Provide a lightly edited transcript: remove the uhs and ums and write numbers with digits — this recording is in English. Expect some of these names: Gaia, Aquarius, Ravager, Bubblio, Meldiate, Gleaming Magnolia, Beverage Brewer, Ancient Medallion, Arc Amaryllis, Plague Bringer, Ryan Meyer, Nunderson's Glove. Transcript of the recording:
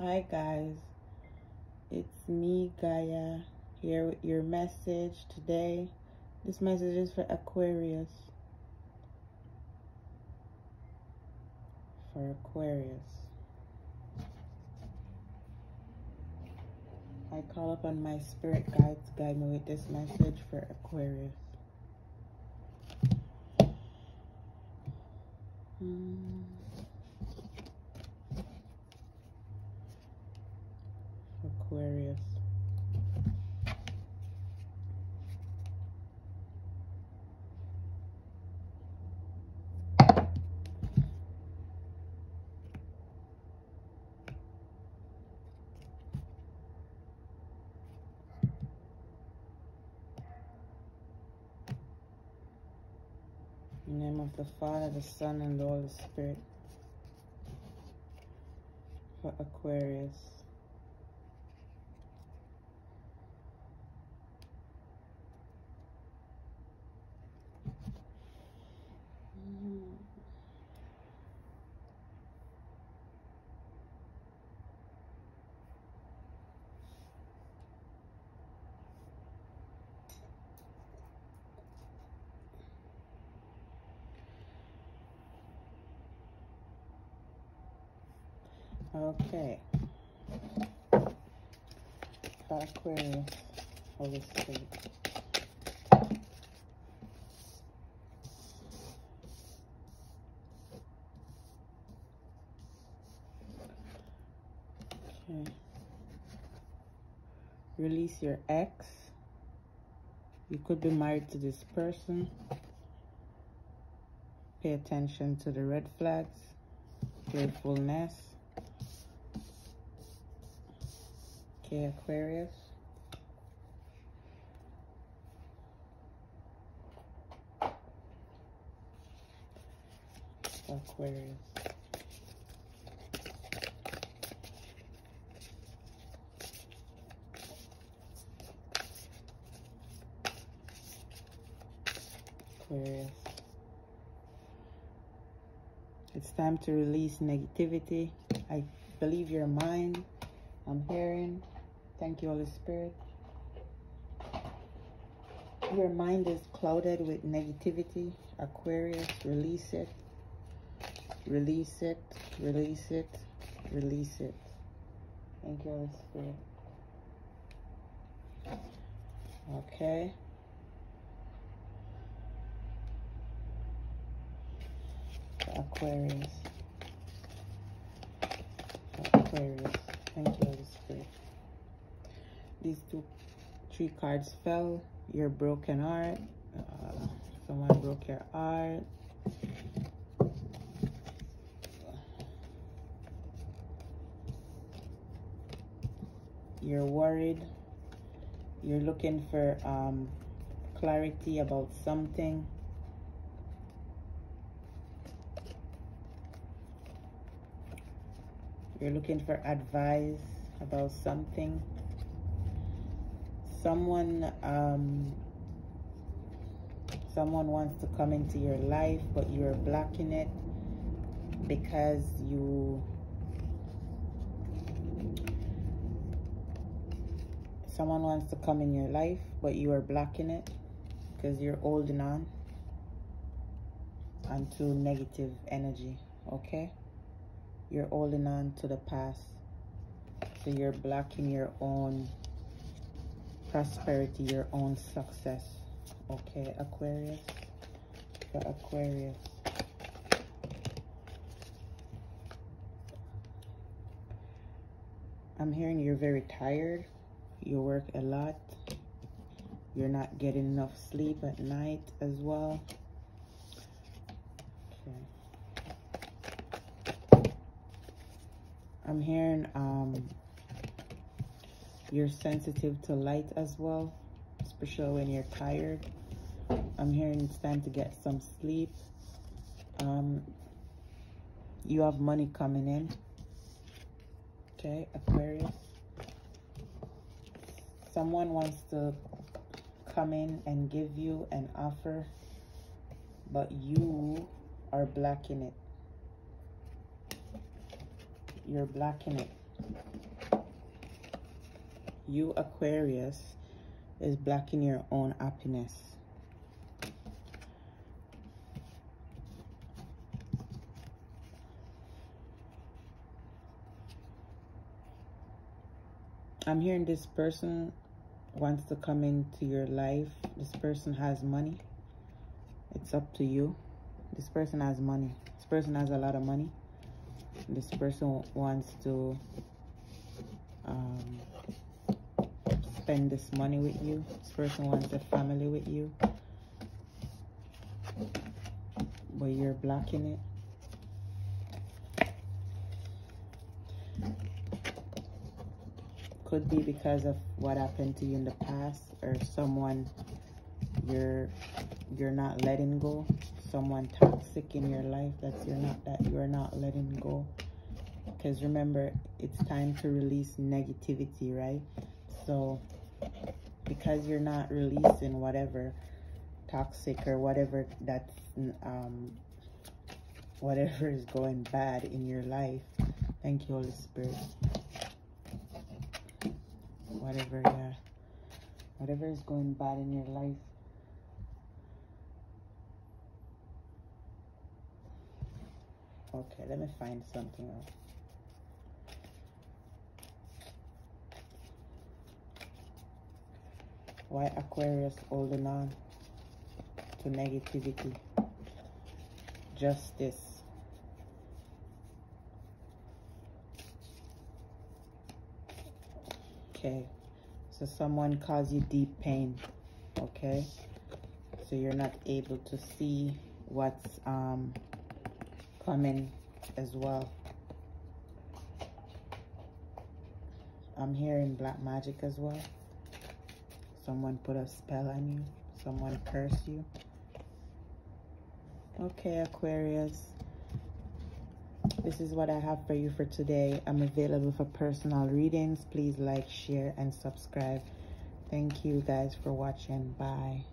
Hi guys, it's me Gaia here with your message today. This message is for Aquarius. I call upon my spirit guides to guide me with this message for Aquarius. Aquarius. In the name of the Father, the Son, and the Holy Spirit. For Aquarius. Okay. Aquarius, Holy Spirit. Okay. Release your ex. You could be married to this person. Pay attention to the red flags, playfulness. Okay, Aquarius. It's time to release negativity. I believe your mind. I'm hearing. Thank you, Holy Spirit. Your mind is clouded with negativity. Aquarius, release it. Release it. Release it. Release it. Thank you, Holy Spirit. Okay. Aquarius. Thank you, Holy Spirit. These three cards fell. Your broken heart. Someone broke your heart. You're worried. You're looking for clarity about something. You're looking for advice about something. Someone wants to come into your life, but you're blocking it because someone wants to come in your life, but you are blocking it because you're holding on onto negative energy, okay? You're holding on to the past, so you're blocking your own prosperity, your own success. Okay, Aquarius. For Aquarius. I'm hearing you're very tired. You work a lot. You're not getting enough sleep at night as well. Okay. I'm hearing you're sensitive to light as well, especially when you're tired. I'm hearing it's time to get some sleep. You have money coming in. Okay, Aquarius. Someone wants to come in and give you an offer, but you are blocking it. You, Aquarius, is blocking your own happiness. I'm hearing this person wants to come into your life. This person has money. It's up to you. This person has money. This person has a lot of money. This person wants to spend this money with you. This person wants a family with you, but you're blocking it. Could be because of what happened to you in the past, or someone you're not letting go, someone toxic in your life that you're not letting go. Because remember, it's time to release negativity, right? So because you're not releasing whatever toxic or whatever that's whatever is going bad in your life. Thank you, Holy Spirit. Whatever is going bad in your life, okay, let me find something else. Why Aquarius holding on to negativity? Justice. Okay, so someone caused you deep pain, okay? So you're not able to see what's coming as well. I'm hearing black magic as well. Someone put a spell on you. Someone cursed you. Okay, Aquarius. This is what I have for you for today. I'm available for personal readings. Please like, share, and subscribe. Thank you guys for watching. Bye.